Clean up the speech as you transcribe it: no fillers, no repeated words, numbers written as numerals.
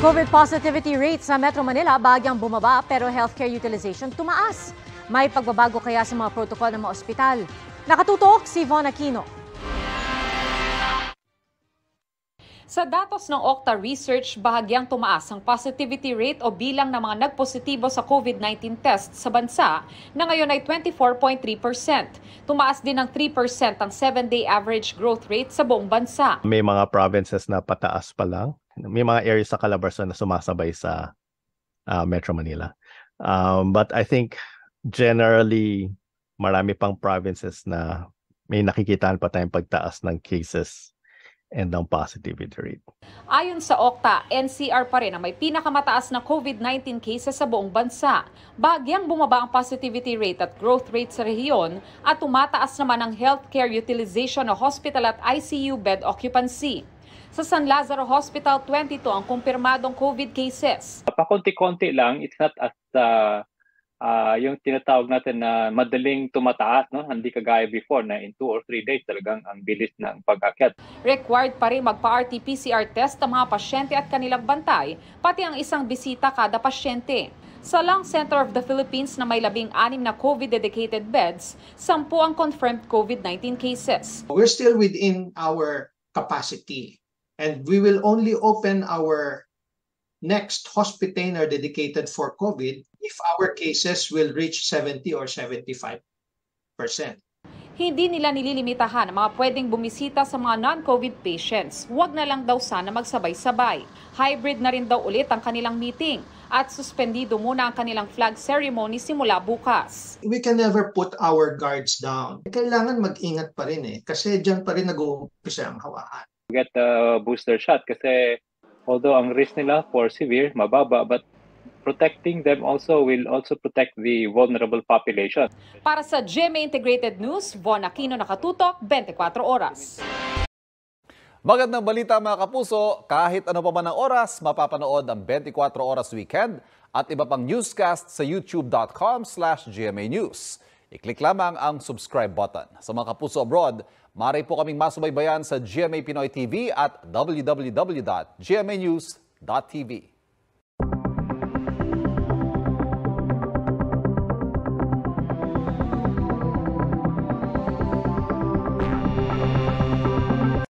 COVID positivity rate sa Metro Manila bagyang bumaba pero healthcare utilization tumaas. May pagbabago kaya sa mga protocol ng mga ospital? Nakatutok si Vonne Aquino. Sa datos ng OCTA Research, bahagyang tumaas ang positivity rate o bilang ng mga nagpositibo sa COVID-19 test sa bansa na ngayon ay 24.3%. Tumaas din ng 3% ang 7-day average growth rate sa buong bansa. May mga provinces na pataas pa lang. May mga areas sa Calabarzon na sumasabay sa Metro Manila. But I think generally, marami pang provinces na may nakikitaan pa tayong pagtaas ng cases and ng positivity rate. Ayon sa OCTA, NCR pa rin ang may pinakamataas na COVID-19 cases sa buong bansa. Bagyang bumaba ang positivity rate at growth rate sa rehiyon at tumataas naman ang healthcare utilization o hospital at ICU bed occupancy. Sa San Lazaro Hospital, 22 ang kumpirmadong COVID cases. Pakunti-konti lang, it's not as yung tinatawag natin na madaling tumataas, no? Hindi kagaya before na in 2 or 3 days talagang ang bilis ng pag-akyat. Required pa rin magpa-RT-PCR test ang mga pasyente at kanilang bantay, pati ang isang bisita kada pasyente. Sa Lung Center of the Philippines na may 16 na COVID-dedicated beds, 10 ang confirmed COVID-19 cases. We're still within our capacity. And we will only open our next hospitainer dedicated for COVID if our cases will reach 70 or 75%. Hindi nila nililimitahan ang mga pwedeng bumisita sa mga non-COVID patients. Huwag na lang daw sana magsabay-sabay. Hybrid na rin daw ulit ang kanilang meeting at suspendido muna ang kanilang flag ceremony simula bukas. We can never put our guards down. Kailangan mag-ingat pa rin kasi dyan pa rin nag-uumpisa ang hawaan. Get a booster shot kasi although ang risk nila for severe mababa, but protecting them also will also protect the vulnerable population. Para sa GMA Integrated News, Vonne Aquino, nakatutok 24 oras. Magandang balita mga kapuso, kahit ano pa man ang oras, mapapanood ang 24 Oras Weekend at iba pang newscast sa youtube.com/GMA News. I-click lamang ang subscribe button. Sa mga kapuso abroad, maaari po kaming masubaybayan sa GMA Pinoy TV at www.gmanews.tv.